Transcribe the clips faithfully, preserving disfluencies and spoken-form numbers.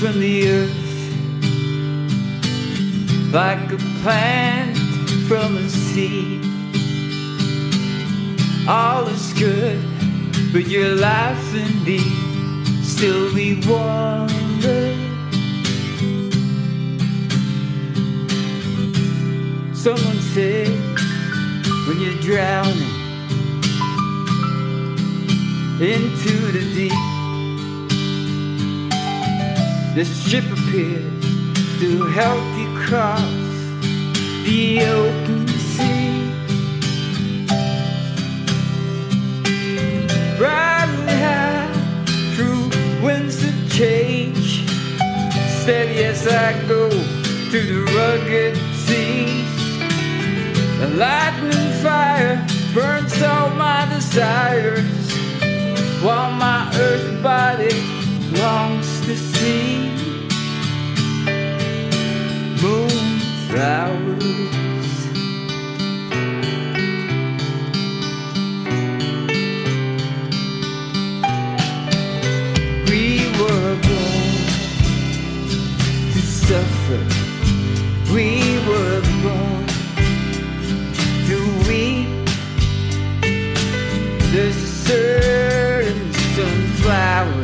from the earth, like a plant from a seed. All is good, but your life indeed, still we wonder. Someone said, when you're drowning into the deep, there's a ship appears to help you cross the open sea. Riding high through winds of change, steady as I go through the rugged sea. The lightning fire burns all my desires, while my earth body longs to see. Moonflowers. We were born to suffer. We were born to weep. There's a certain sunflower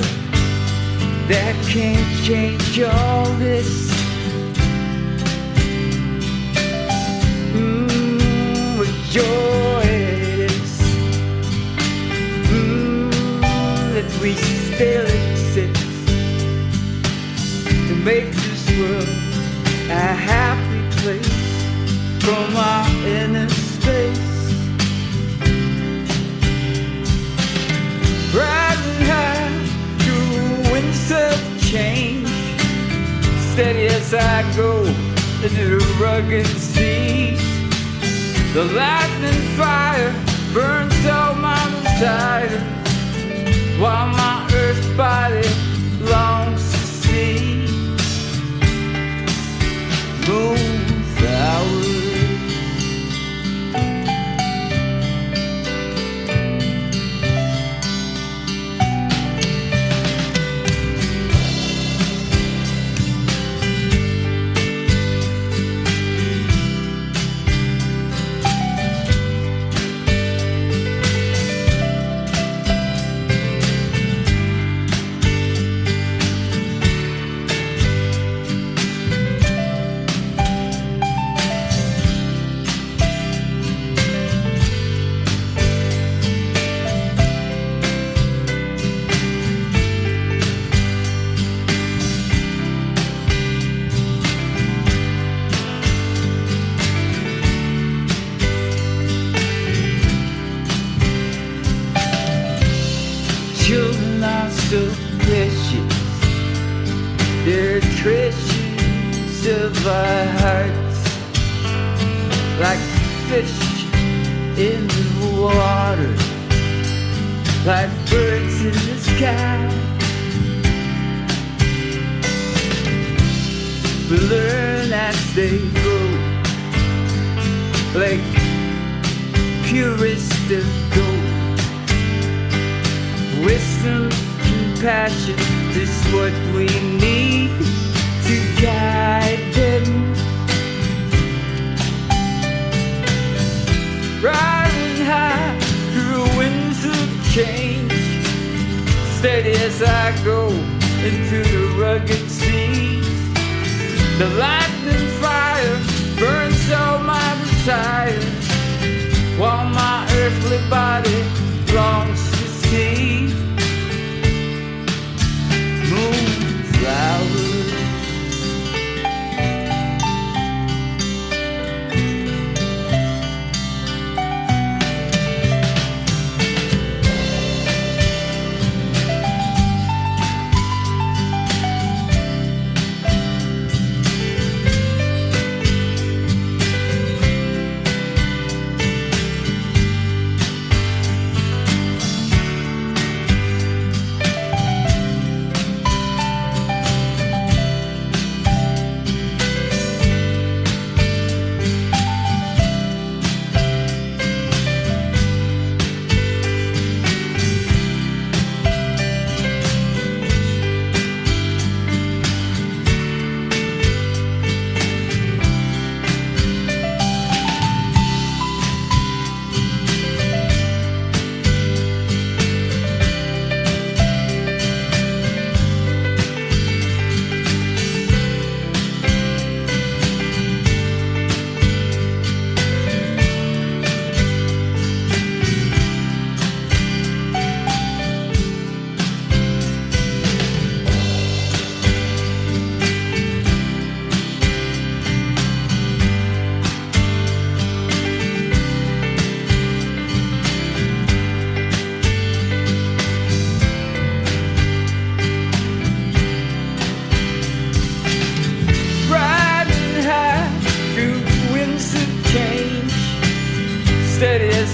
that can't change all this. Mmm, what joy it is, mmm, that we still exist, to make this world a happy place from our inner space. Riding high through winds of change, steady as I go into the rugged seas. The lightning fire burns all my desire, while my earth body longs to see. Moonflowers. Children are so precious, they're treasures of our hearts, like fish in the water, like birds in the sky. We learn as they go, like purest of gold. Wisdom, compassion is what we need to guide them. Riding high through winds of change, steady as I go into the rugged seas. The lightning fire burns all my desires, while my earthly body longs to see.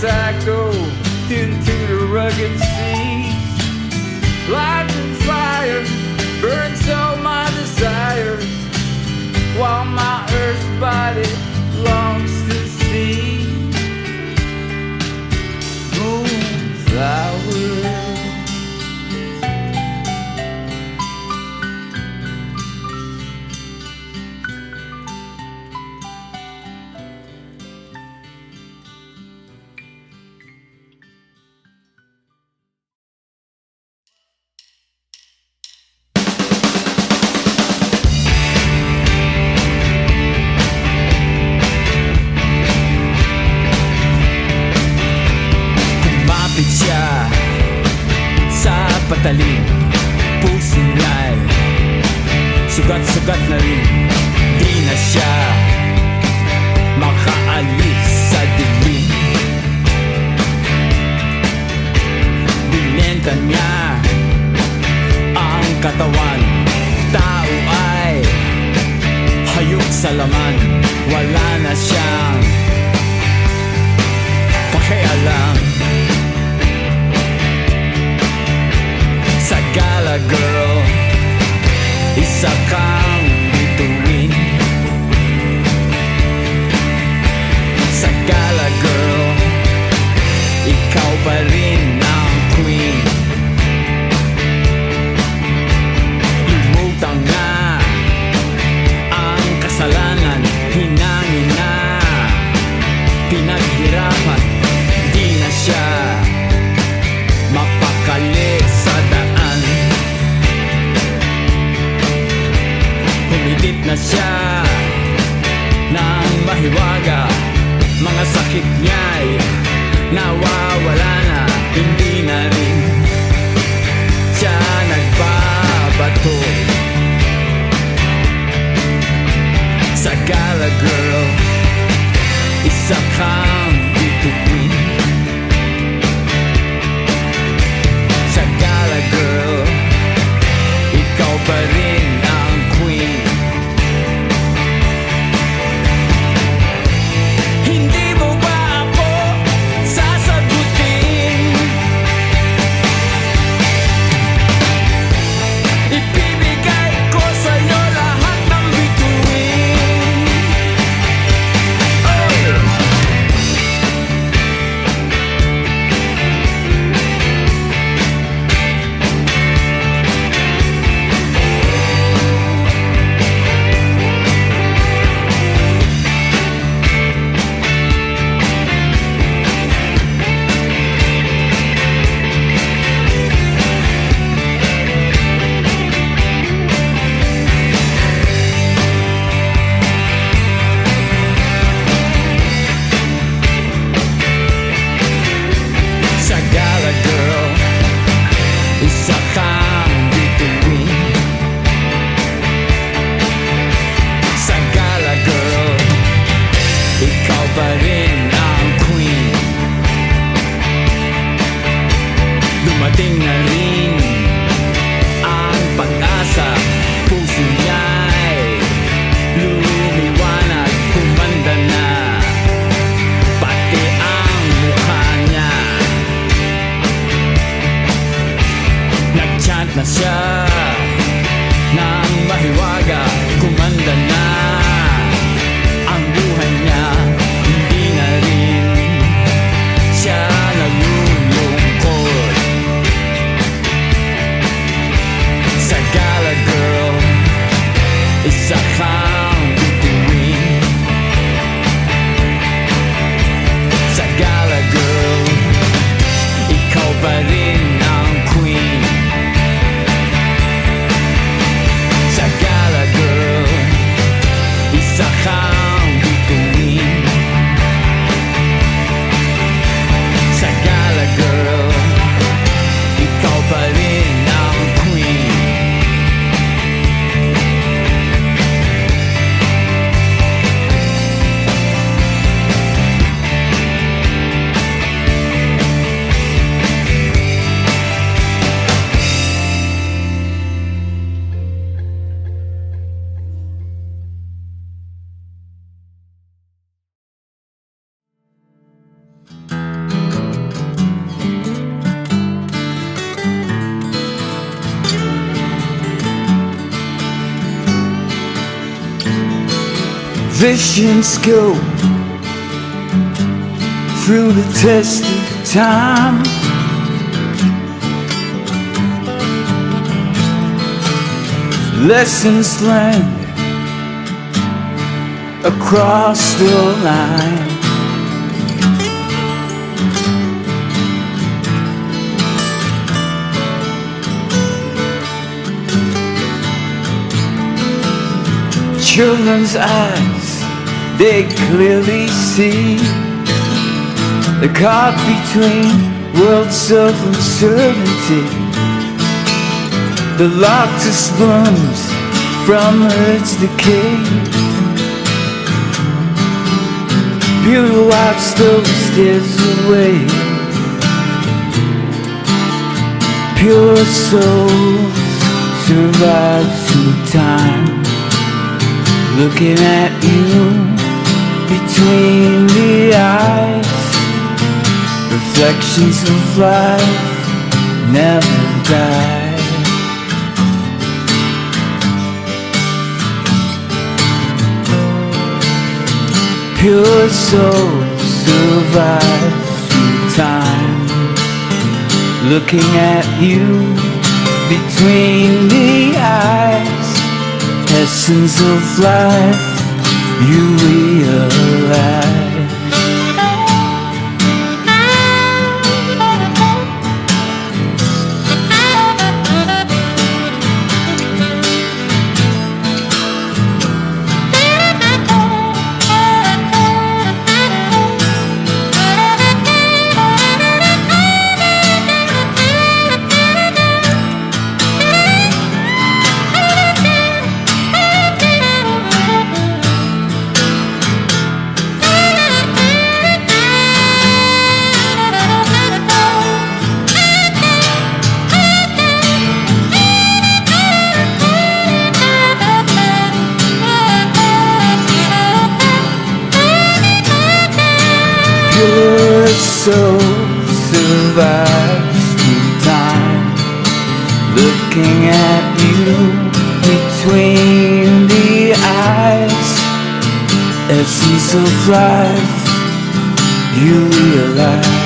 as I go into the rugged seas. Lightning fire burns all my desires, while my earth body longs to see moonflowers. Patalim, pusing lay, sugat-sugat na rin. Di na siya makaalis sa dilim. Binenta niya ang katawan. Tao ay hayop sa laman. Wala na siyang pakialam. Sa gala girl, isa kang bituin. Sa gala girl, ikaw pa rin ang queen. Lumutang na ang kasalanan, hinangin na pinaghirapan. Di na siya mapakali sa daan. Humidit na siya ng mahiwaga. Mga sakit niya'y nawawala na. Hindi na rin siya nagbabato. Sa gala girl, isa kang bituin. Sa gala girl, ikaw pa rin ang queen. Sa gala girl, ikaw pa rin ang queen. visions go through the test of time. Lessons learned across the line. Children's eyes, they clearly see they're caught between worlds of uncertainty. The lotus blooms from earth's decay, beauty wipes those tears away. Pure souls survive through time, looking at you between the eyes. Reflections of life never die. Pure souls survive through time, looking at you between the eyes. Essence of life you realize. Pure souls survive through time, looking at you between the eyes. Essence of life you realize.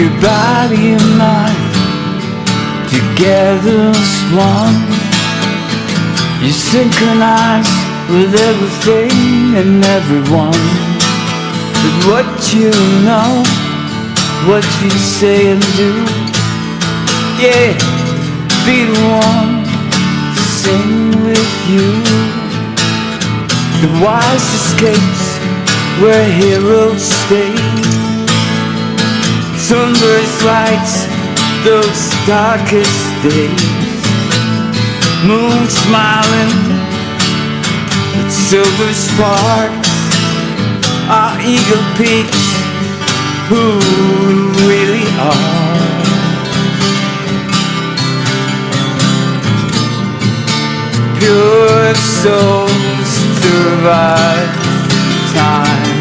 Your body and mind together as one. You synchronize with everything and everyone, with what you know, what you say and do. Yeah, be the one to sing with you. The wise escapes where heroes stay. Sunburst lights those darkest days. Moon smiling, silver sparks, our eagle peaks, who we really are. Pure souls survive time,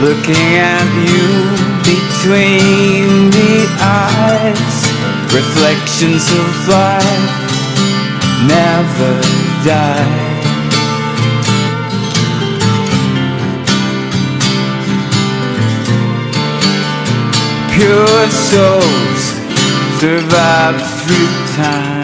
looking at you between the eyes. Reflections of life never die. Pure souls survive through time.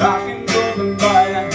Rock and roll and buy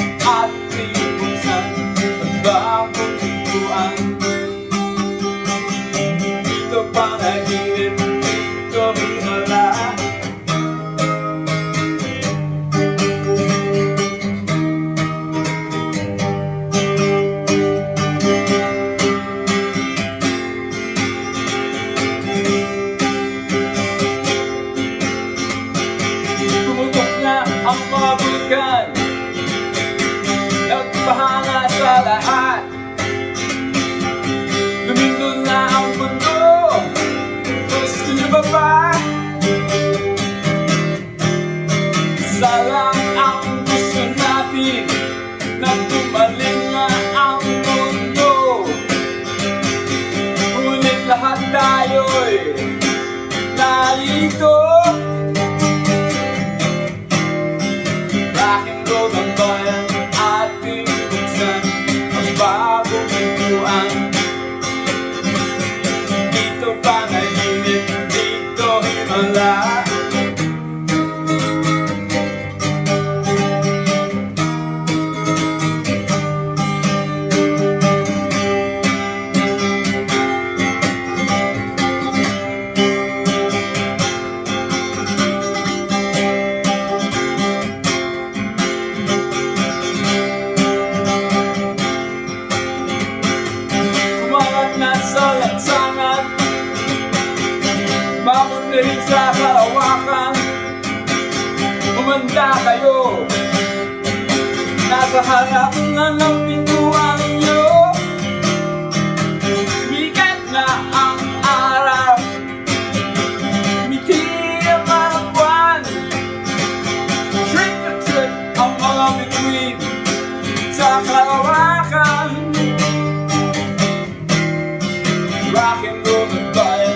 saw him alive. Mamundirin sa kalawakan, kumanda kayo. Nasa harap na ng pintuan niyo, bigat na ang araw, mitir ang buwan. Trick or trick ang mga bituin sa kalawakan. Rock and roll the fire.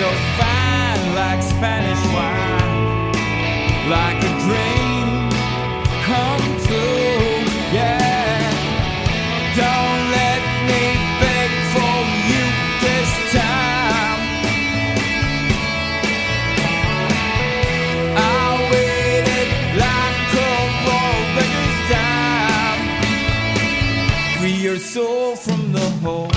So fine, like Spanish wine, like a dream come true, yeah. Don't let me beg for you this time. I waited like a robber's time. Free your soul from the hole.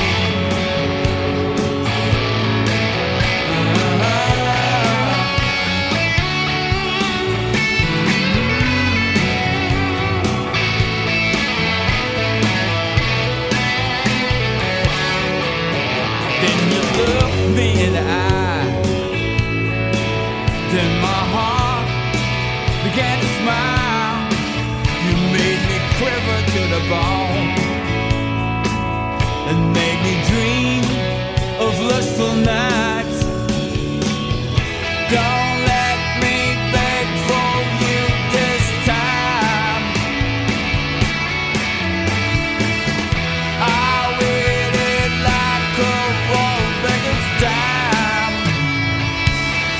And made me dream of lustful nights. Don't let me beg for you this time. I waited like a robber's dime.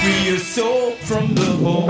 Free your soul from the hole.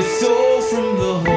your soul from the hole.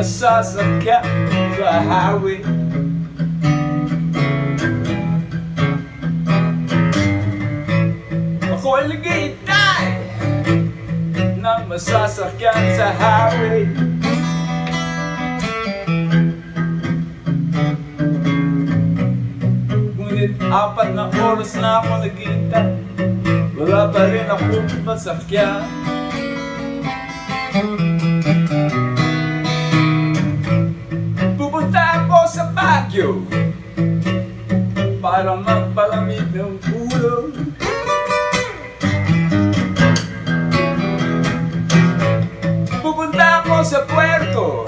Sasakyan sa highway, ako'y ligay-itay nang masasakyan sa highway. Ngunit apat na oras na ako nagita, wala pa rin akong masakyan. Para magpalamig ng ulo, pupunta ako sa puerto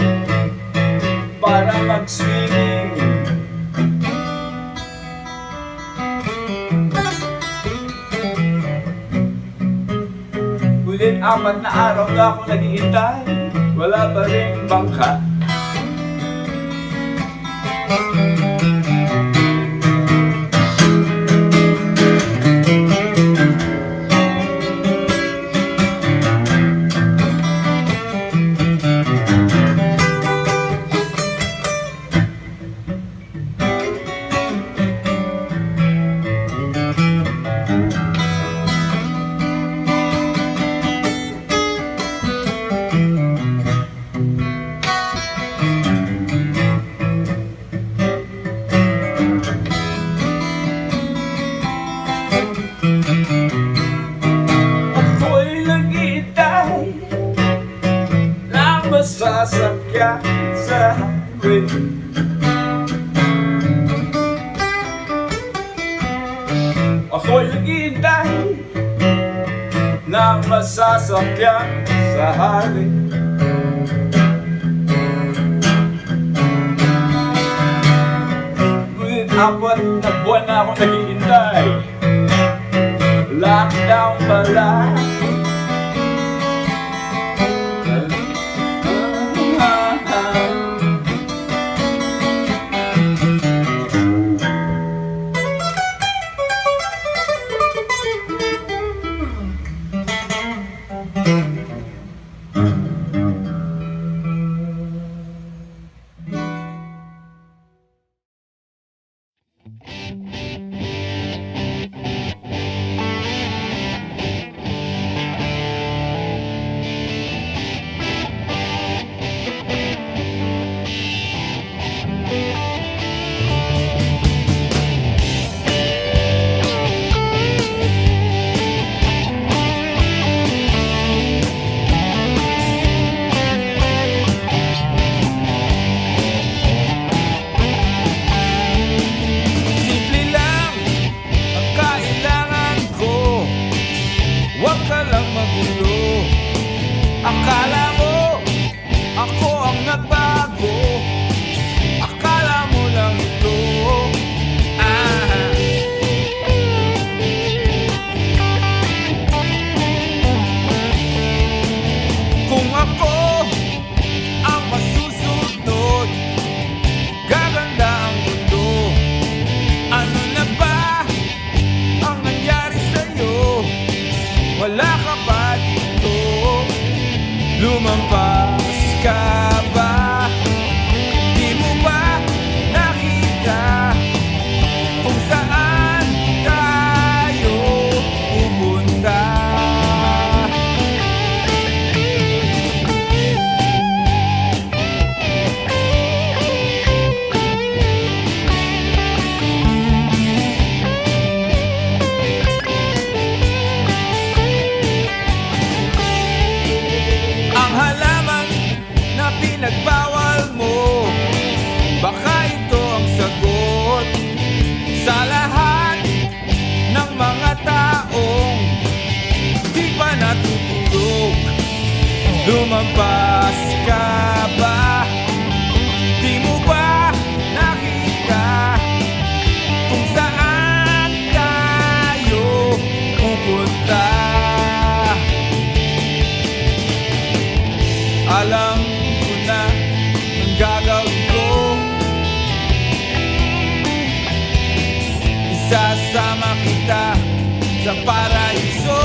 para mag-swimming. Ulit apat na araw na ako naghihintay, wala pa rin bangka. Ako'y naghihintay na masasakyan sa highway. Ngunit apat na buwan na akong naghihintay, lockdown pala. Music. lumampas ka ba? Di mo ba nakita kung saan tayo pupunta? Alam ko na ang gagawin ko, isasama kita sa paraiso.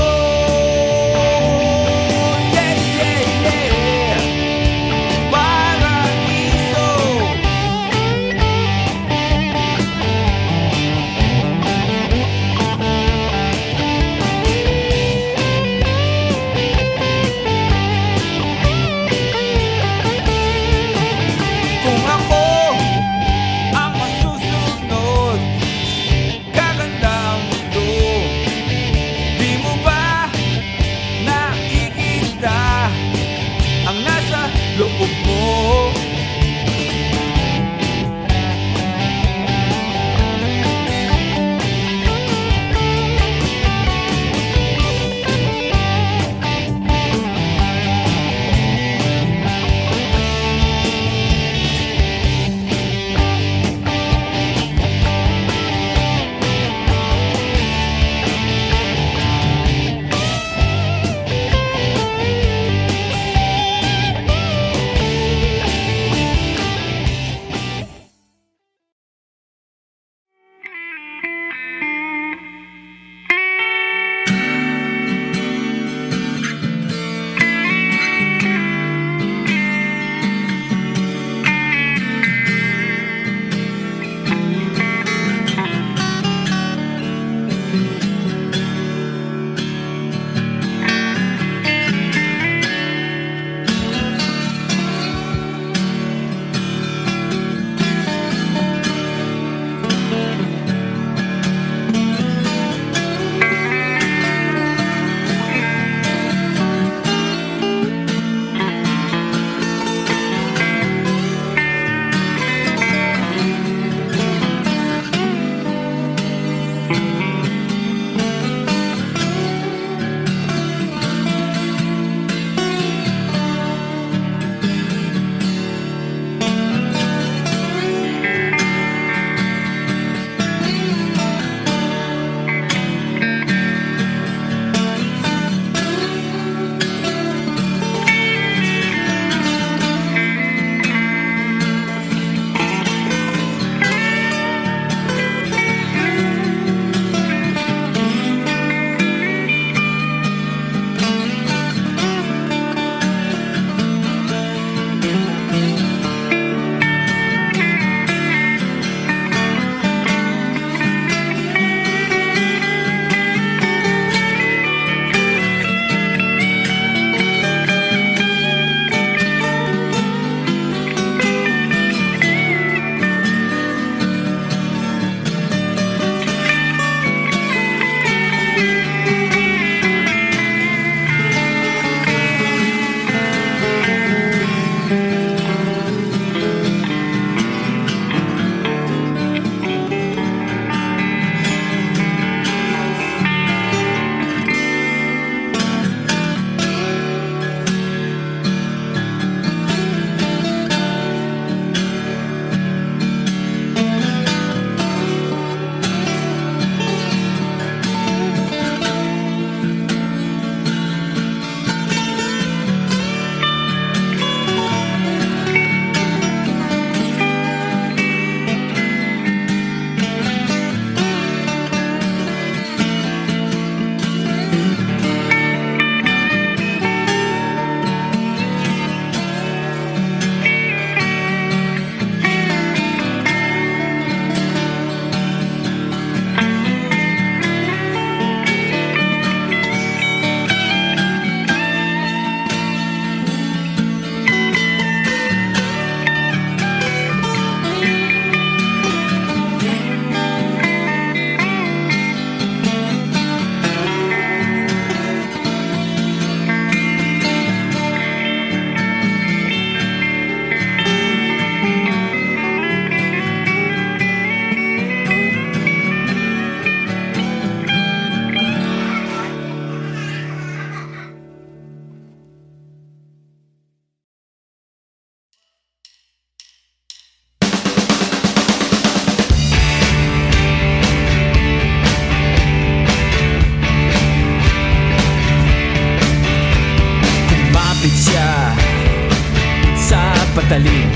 talim,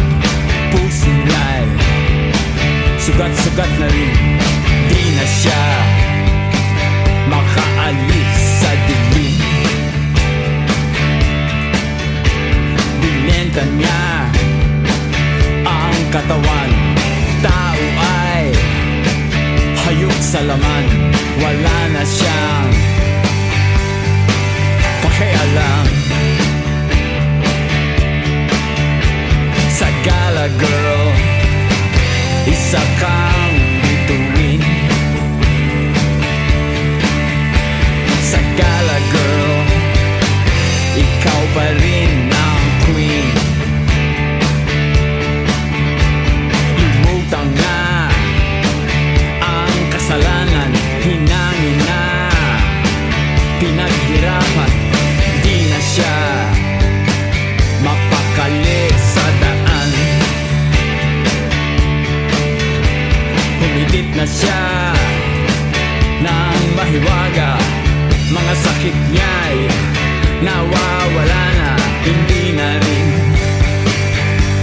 pusilay, sugat-sugat na rin. Di na siya makaalis sa dilim. Binenta niya ang katawan. Tao ay hayop sa laman. Wala na siyang pakialam. Sa gala girl, isa kang bituin. Sa gala girl, ikaw pa rin ang queen. Lumutang na ang kasalanan, hinangin na, pinaghirapan. Di na siya mapakali sa daan. Humidit na siya ng mahiwaga. Mga sakit niya'y nawawala na. Hindi na rin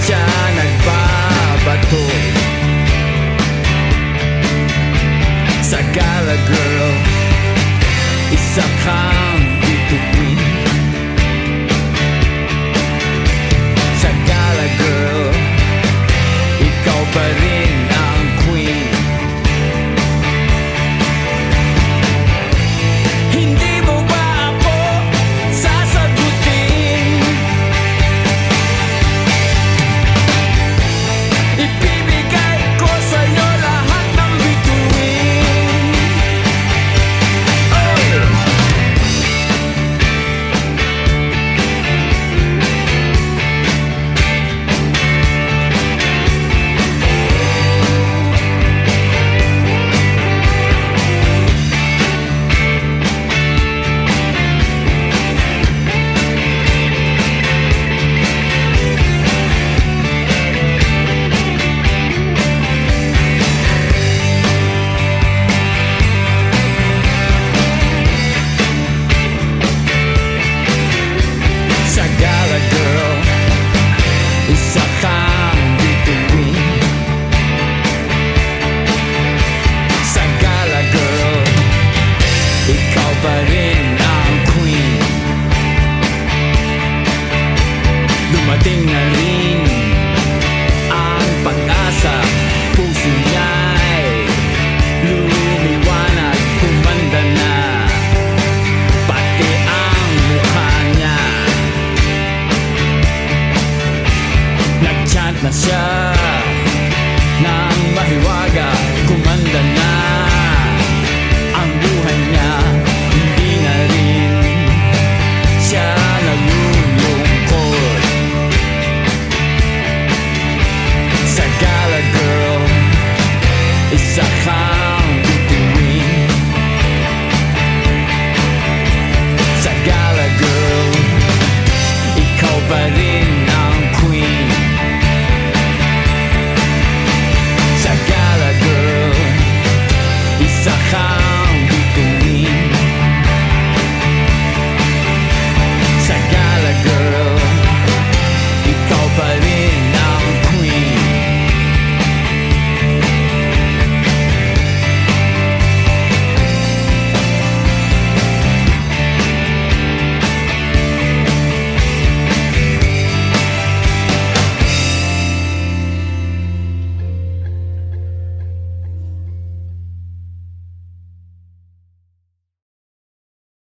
siya nagbabato. Sa gala girl,